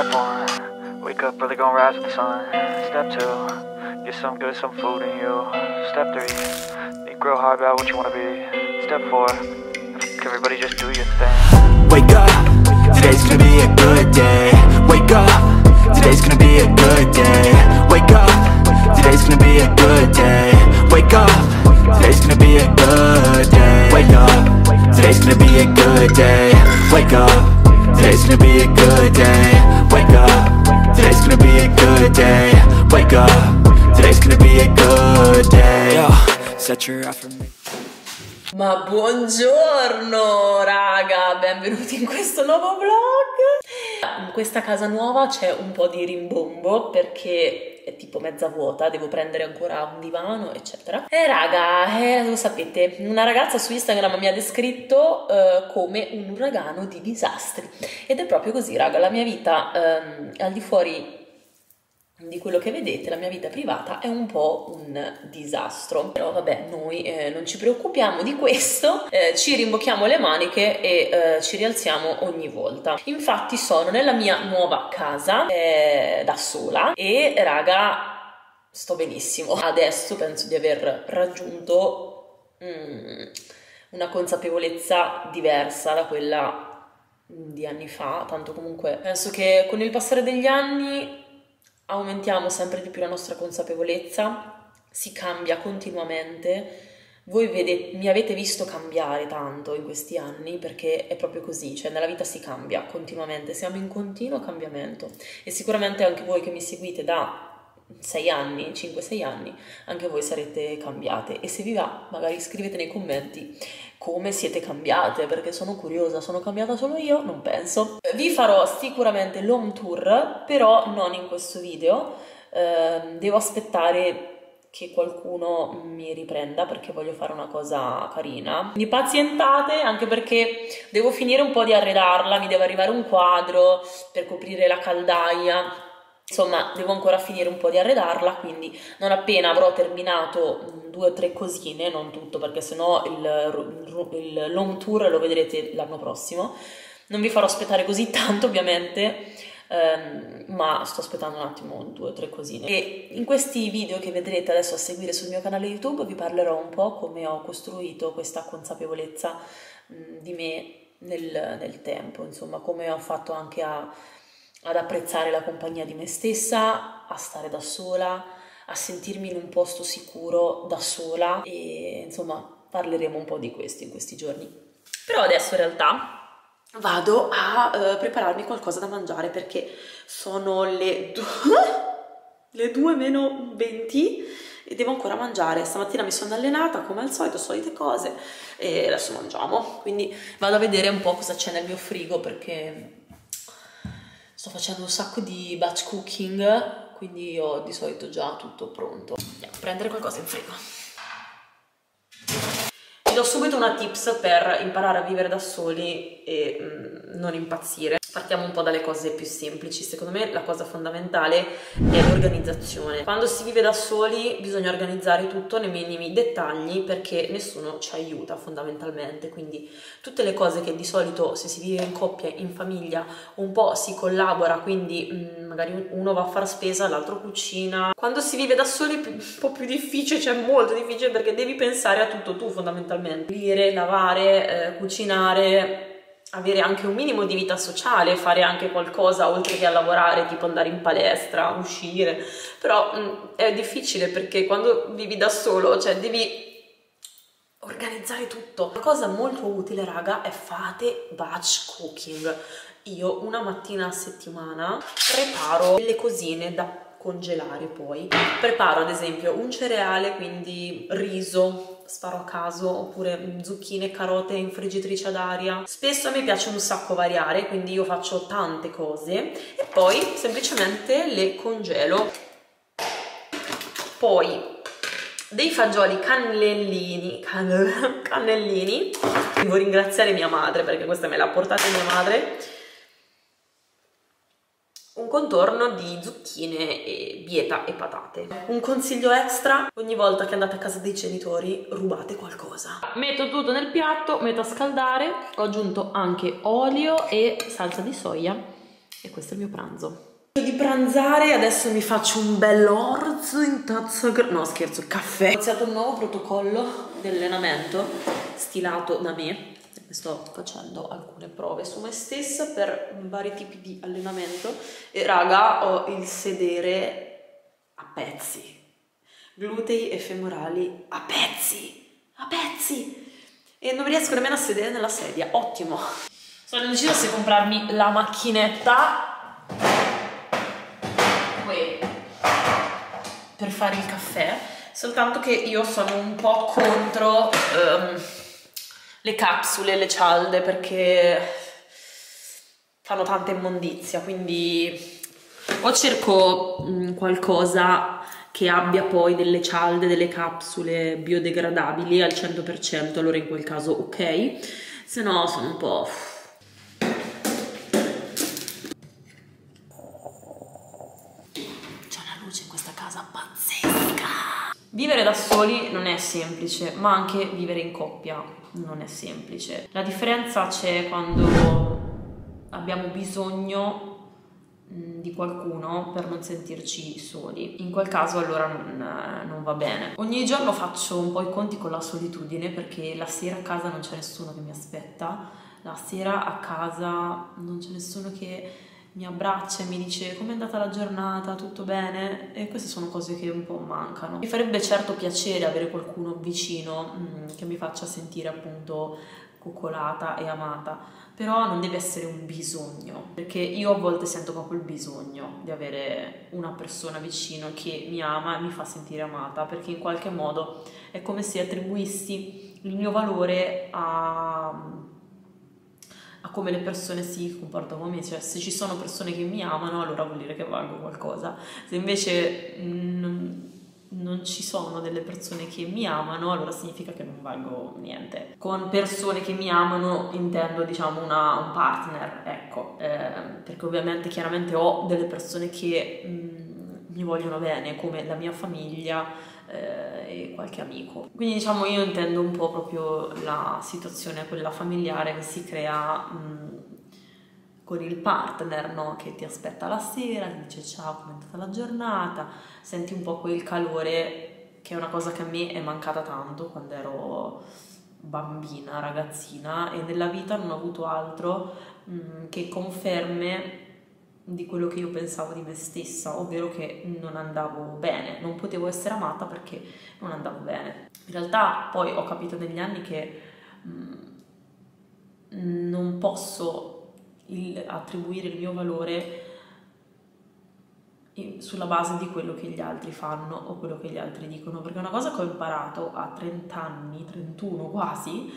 Step one, wake up early, gonna rise with the sun. Step two, get some good, some food in you. Step three, think real hard about what you wanna be. Step four, everybody just do your thing. Wake up, today's gonna be a good day. Wake up, today's gonna be a good day. Wake up, today's gonna be a good day. Wake up, today's gonna be a good day. Wake up, today's gonna be a good day. Wake up, today's gonna be a good day. Wake up, today's gonna be a good day. Wake up, today's gonna be a good day. Yo, set your affirmations. Ma buongiorno raga, benvenuti in questo nuovo vlog. In questa casa nuova c'è un po' di rimbombo perché è tipo mezza vuota, devo prendere ancora un divano eccetera. E raga, lo sapete, una ragazza su Instagram mi ha descritto come un uragano di disastri. Ed è proprio così raga, la mia vita al di fuori di quello che vedete, la mia vita privata è un po' un disastro. Però vabbè, noi non ci preoccupiamo di questo, ci rimbocchiamo le maniche e ci rialziamo ogni volta. Infatti sono nella mia nuova casa da sola e raga, sto benissimo. Adesso penso di aver raggiunto una consapevolezza diversa da quella di anni fa, tanto comunque penso che con il passare degli anni aumentiamo sempre di più la nostra consapevolezza, si cambia continuamente. Voi mi avete visto cambiare tanto in questi anni perché è proprio così, cioè nella vita si cambia continuamente, siamo in continuo cambiamento. E sicuramente anche voi che mi seguite da 6 anni, 5-6 anni, anche voi sarete cambiate. E se vi va, magari scrivete nei commenti come siete cambiate, perché sono curiosa, sono cambiata solo io? Non penso. Vi farò sicuramente l'home tour, però non in questo video, devo aspettare che qualcuno mi riprenda perché voglio fare una cosa carina. Quindi pazientate, anche perché devo finire un po' di arredarla, mi deve arrivare un quadro per coprire la caldaia, insomma devo ancora finire un po' di arredarla, quindi non appena avrò terminato 2 o 3 cosine, non tutto perché sennò il long tour lo vedrete l'anno prossimo. Non vi farò aspettare così tanto ovviamente, ma sto aspettando un attimo 2 o 3 cosine. E in questi video che vedrete adesso a seguire sul mio canale YouTube vi parlerò un po' come ho costruito questa consapevolezza di me nel tempo, insomma come ho fatto anche ad apprezzare la compagnia di me stessa, a stare da sola, a sentirmi in un posto sicuro da sola, e insomma parleremo un po' di questo in questi giorni. Però adesso in realtà vado a prepararmi qualcosa da mangiare perché sono le 2:20 e devo ancora mangiare. Stamattina mi sono allenata come al solito, solite cose, e adesso mangiamo. Quindi vado a vedere un po' cosa c'è nel mio frigo perché sto facendo un sacco di batch cooking, quindi ho di solito già tutto pronto. Andiamo a prendere qualcosa in frigo. Vi do subito una tips per imparare a vivere da soli e non impazzire. Partiamo un po' dalle cose più semplici. Secondo me la cosa fondamentale è l'organizzazione. Quando si vive da soli bisogna organizzare tutto nei minimi dettagli perché nessuno ci aiuta fondamentalmente, quindi tutte le cose che di solito se si vive in coppia, in famiglia, un po' si collabora, quindi magari uno va a fare spesa, l'altro cucina. Quando si vive da soli è un po' più difficile, cioè molto difficile, perché devi pensare a tutto tu fondamentalmente. Pulire, lavare, cucinare, avere anche un minimo di vita sociale, fare anche qualcosa oltre che a lavorare, tipo andare in palestra, uscire. Però è difficile perché quando vivi da solo, cioè devi organizzare tutto. Una cosa molto utile raga è fate batch cooking. Io una mattina a settimana preparo delle cosine da congelare, poi preparo ad esempio un cereale, quindi riso, sparo a caso, oppure zucchine, carote in friggitrice ad aria. Spesso a me piace un sacco variare, quindi io faccio tante cose e poi semplicemente le congelo. Poi dei fagioli cannellini. Devo ringraziare mia madre perché questa me l'ha portata mia madre. Un contorno di zucchine, e bieta e patate. Un consiglio extra: ogni volta che andate a casa dei genitori rubate qualcosa. Metto tutto nel piatto, metto a scaldare, ho aggiunto anche olio e salsa di soia E questo è il mio pranzo. Di pranzare, adesso mi faccio un bel orzo in tazza, no scherzo, caffè. Ho iniziato un nuovo protocollo di allenamento stilato da me. Sto facendo alcune prove su me stessa per vari tipi di allenamento e raga, ho il sedere a pezzi, glutei e femorali a pezzi, a pezzi, e non riesco nemmeno a sedere nella sedia. Ottimo, sono indecisa se comprarmi la macchinetta per fare il caffè, soltanto che io sono un po' contro le capsule, le cialde, perché fanno tanta immondizia, quindi o cerco qualcosa che abbia poi delle cialde, delle capsule biodegradabili al 100%, allora in quel caso ok, se no sono un po'... Vivere da soli non è semplice, ma anche vivere in coppia non è semplice. La differenza c'è quando abbiamo bisogno di qualcuno per non sentirci soli. In quel caso allora non va bene. Ogni giorno faccio un po' i conti con la solitudine, perché la sera a casa non c'è nessuno che mi aspetta, la sera a casa non c'è nessuno che mi abbraccia e mi dice com'è andata la giornata, tutto bene, e queste sono cose che un po' mancano. Mi farebbe certo piacere avere qualcuno vicino che mi faccia sentire appunto coccolata e amata, però non deve essere un bisogno, perché io a volte sento proprio il bisogno di avere una persona vicino che mi ama e mi fa sentire amata, perché in qualche modo è come se attribuissi il mio valore a come le persone si comportano con me, cioè se ci sono persone che mi amano allora vuol dire che valgo qualcosa, se invece non ci sono delle persone che mi amano allora significa che non valgo niente. Con persone che mi amano intendo diciamo un partner, ecco, perché ovviamente chiaramente ho delle persone che mi vogliono bene, come la mia famiglia e qualche amico. Quindi diciamo io intendo un po' proprio la situazione quella familiare che si crea con il partner, no? Che ti aspetta la sera, ti dice ciao, come è andata la giornata, senti un po' quel calore, che è una cosa che a me è mancata tanto quando ero bambina, ragazzina, e nella vita non ho avuto altro che conferme di quello che io pensavo di me stessa, ovvero che non andavo bene, non potevo essere amata perché non andavo bene. In realtà poi ho capito negli anni che non posso attribuire il mio valore sulla base di quello che gli altri fanno o quello che gli altri dicono, perché una cosa che ho imparato a 30 anni, 31 quasi,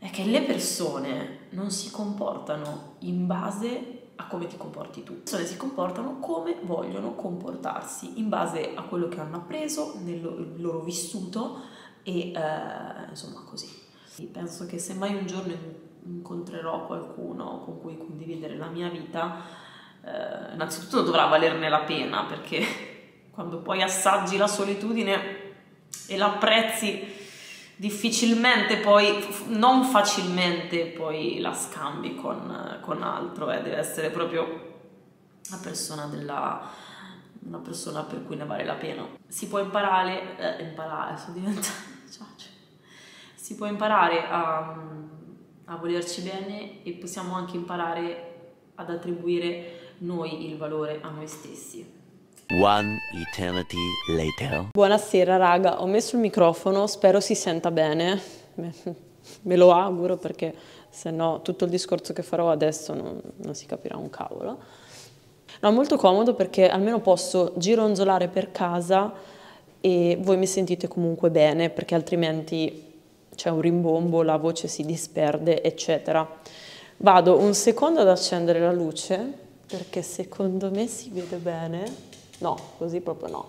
è che le persone non si comportano in base a come ti comporti tu. Le persone si comportano come vogliono comportarsi, in base a quello che hanno appreso nel loro vissuto e insomma così. Penso che se mai un giorno incontrerò qualcuno con cui condividere la mia vita, innanzitutto dovrà valerne la pena, perché quando poi assaggi la solitudine e l'apprezzi, difficilmente poi, non facilmente poi la scambi con altro, deve essere proprio la persona una persona per cui ne vale la pena. Si può imparare, si può imparare a volerci bene, e possiamo anche imparare ad attribuire noi il valore a noi stessi. One eternity later. Buonasera raga, ho messo il microfono, spero si senta bene, me lo auguro, perché se no tutto il discorso che farò adesso non si capirà un cavolo. No, molto comodo, perché almeno posso gironzolare per casa e voi mi sentite comunque bene, perché altrimenti c'è un rimbombo, la voce si disperde eccetera. Vado un secondo ad accendere la luce, perché secondo me si vede bene. No, così proprio no.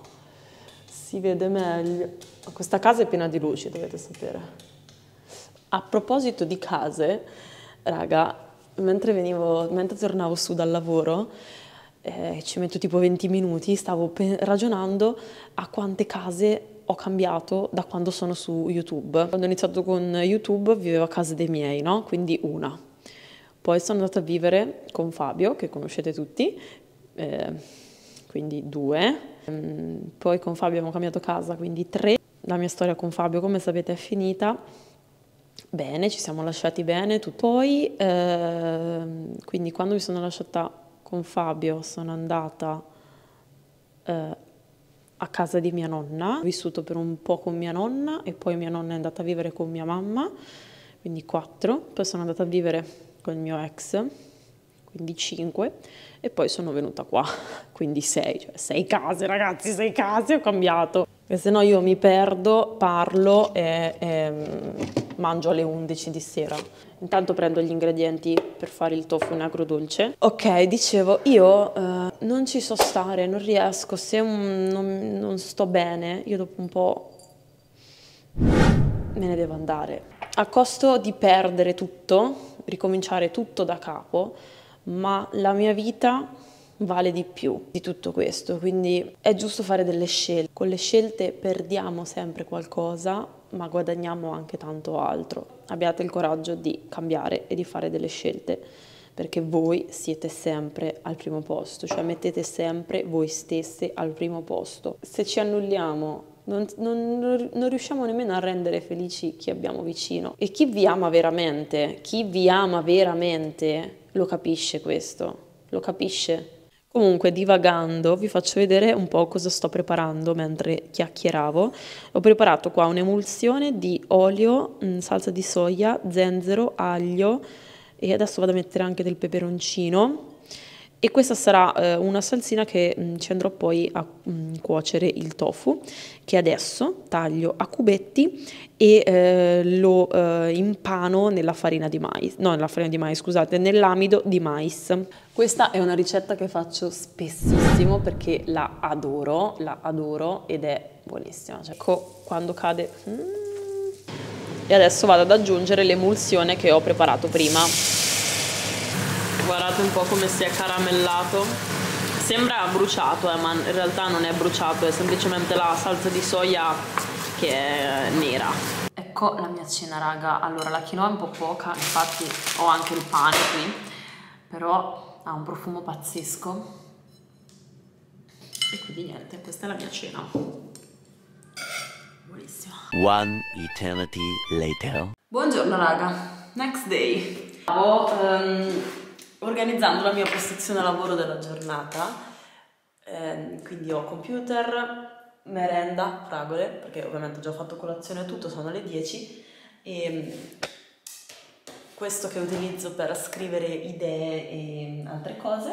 Si vede meglio. Questa casa è piena di luci, dovete sapere. A proposito di case, raga, mentre tornavo su dal lavoro, ci metto tipo 20 minuti, stavo ragionando a quante case ho cambiato da quando sono su YouTube. Quando ho iniziato con YouTube vivevo a casa dei miei, no? Quindi una. Poi sono andata a vivere con Fabio, che conoscete tutti, quindi 2. Poi con Fabio abbiamo cambiato casa, quindi 3. La mia storia con Fabio, come sapete, è finita bene, ci siamo lasciati bene. Poi, quindi quando mi sono lasciata con Fabio, sono andata a casa di mia nonna. Ho vissuto per un po' con mia nonna e poi mia nonna è andata a vivere con mia mamma, quindi 4. Poi sono andata a vivere con il mio ex, quindi 5. E poi sono venuta qua, quindi 6. Cioè 6 case, ragazzi, 6 case, ho cambiato. Perché se no io mi perdo, parlo e mangio alle 11 di sera. Intanto prendo gli ingredienti per fare il tofu in agrodolce. Ok, dicevo, io non ci so stare, non riesco, se non sto bene, io dopo un po' me ne devo andare. A costo di perdere tutto, ricominciare tutto da capo, ma la mia vita vale di più di tutto questo, quindi è giusto fare delle scelte. Con le scelte perdiamo sempre qualcosa, ma guadagniamo anche tanto altro. Abbiate il coraggio di cambiare e di fare delle scelte, perché voi siete sempre al primo posto, cioè mettete sempre voi stesse al primo posto. Se ci annulliamo non riusciamo nemmeno a rendere felici chi abbiamo vicino, e chi vi ama veramente lo capisce questo, lo capisce. Comunque, divagando, vi faccio vedere un po' cosa sto preparando mentre chiacchieravo. Ho preparato qua un'emulsione di olio, salsa di soia, zenzero, aglio e adesso vado a mettere anche del peperoncino. E questa sarà una salsina che ci andrò poi a cuocere il tofu, che adesso taglio a cubetti e lo impano nella farina di mais, no, nella farina di mais, scusate, nell'amido di mais. Questa è una ricetta che faccio spessissimo perché la adoro ed è buonissima. Cioè, ecco, quando cade. E adesso vado ad aggiungere l'emulsione che ho preparato prima. Guardate un po' come si è caramellato, sembra bruciato, ma in realtà non è bruciato, è semplicemente la salsa di soia che è nera. Ecco la mia cena, raga. Allora, la quinoa è un po' poca, infatti ho anche il pane qui, però ha un profumo pazzesco e quindi niente, questa è la mia cena, buonissima. One eternity later. Buongiorno raga, next day. Stavo organizzando la mia postazione lavoro della giornata, quindi ho computer, merenda, fragole, perché ovviamente ho già fatto colazione e tutto, sono le 10, e questo che utilizzo per scrivere idee e altre cose,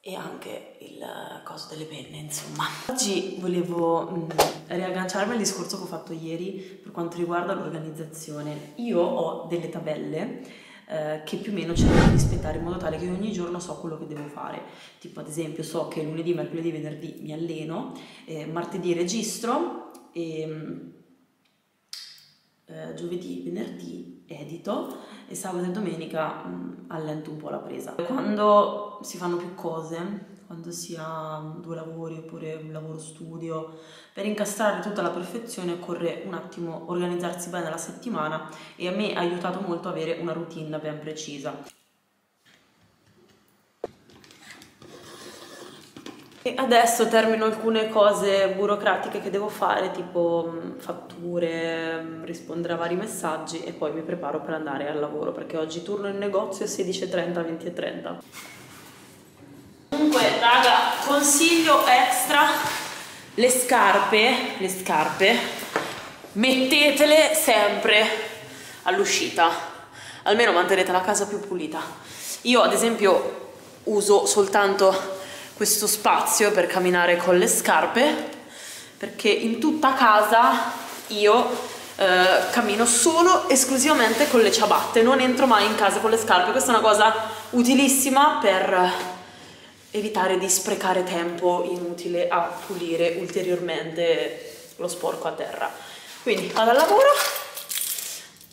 e anche il coso delle penne, insomma. Oggi volevo riagganciarmi al discorso che ho fatto ieri per quanto riguarda l'organizzazione. Io ho delle tabelle che più o meno cerco di rispettare, in modo tale che ogni giorno so quello che devo fare. Tipo, ad esempio, so che lunedì, mercoledì, venerdì mi alleno, martedì registro, giovedì, venerdì edito e sabato e domenica allento un po' la presa. Quando si fanno più cose, quando si ha 2 lavori oppure un lavoro studio, per incastrare tutta alla perfezione occorre un attimo organizzarsi bene la settimana, e a me ha aiutato molto avere una routine ben precisa. E adesso termino alcune cose burocratiche che devo fare, tipo fatture, rispondere a vari messaggi, e poi mi preparo per andare al lavoro, perché oggi turno in negozio 16:30 20:30. Comunque raga, consiglio extra: le scarpe mettetele sempre all'uscita, almeno mantenete la casa più pulita. Io ad esempio uso soltanto questo spazio per camminare con le scarpe, perché in tutta casa io cammino solo esclusivamente con le ciabatte, non entro mai in casa con le scarpe. Questa è una cosa utilissima per evitare di sprecare tempo inutile a pulire ulteriormente lo sporco a terra. Quindi vado al lavoro,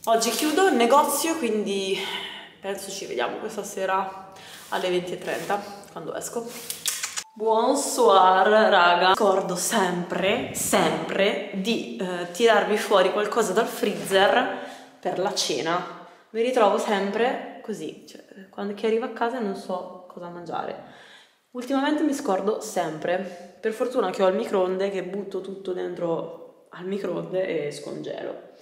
oggi chiudo il negozio, quindi penso ci vediamo questa sera alle 20:30 quando esco. Bonsoir raga, scordo sempre di tirarmi fuori qualcosa dal freezer per la cena. Mi ritrovo sempre così, cioè, quando che arrivo a casa non so cosa mangiare. Ultimamente mi scordo sempre, per fortuna che ho il microonde che butto tutto dentro al microonde e scongelo.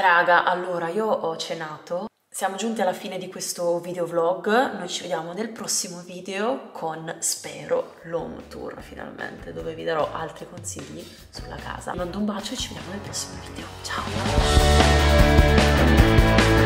Raga, allora io ho cenato, siamo giunti alla fine di questo videovlog, noi ci vediamo nel prossimo video con, spero, l'home tour finalmente, dove vi darò altri consigli sulla casa. Vi mando un bacio e ci vediamo nel prossimo video, ciao!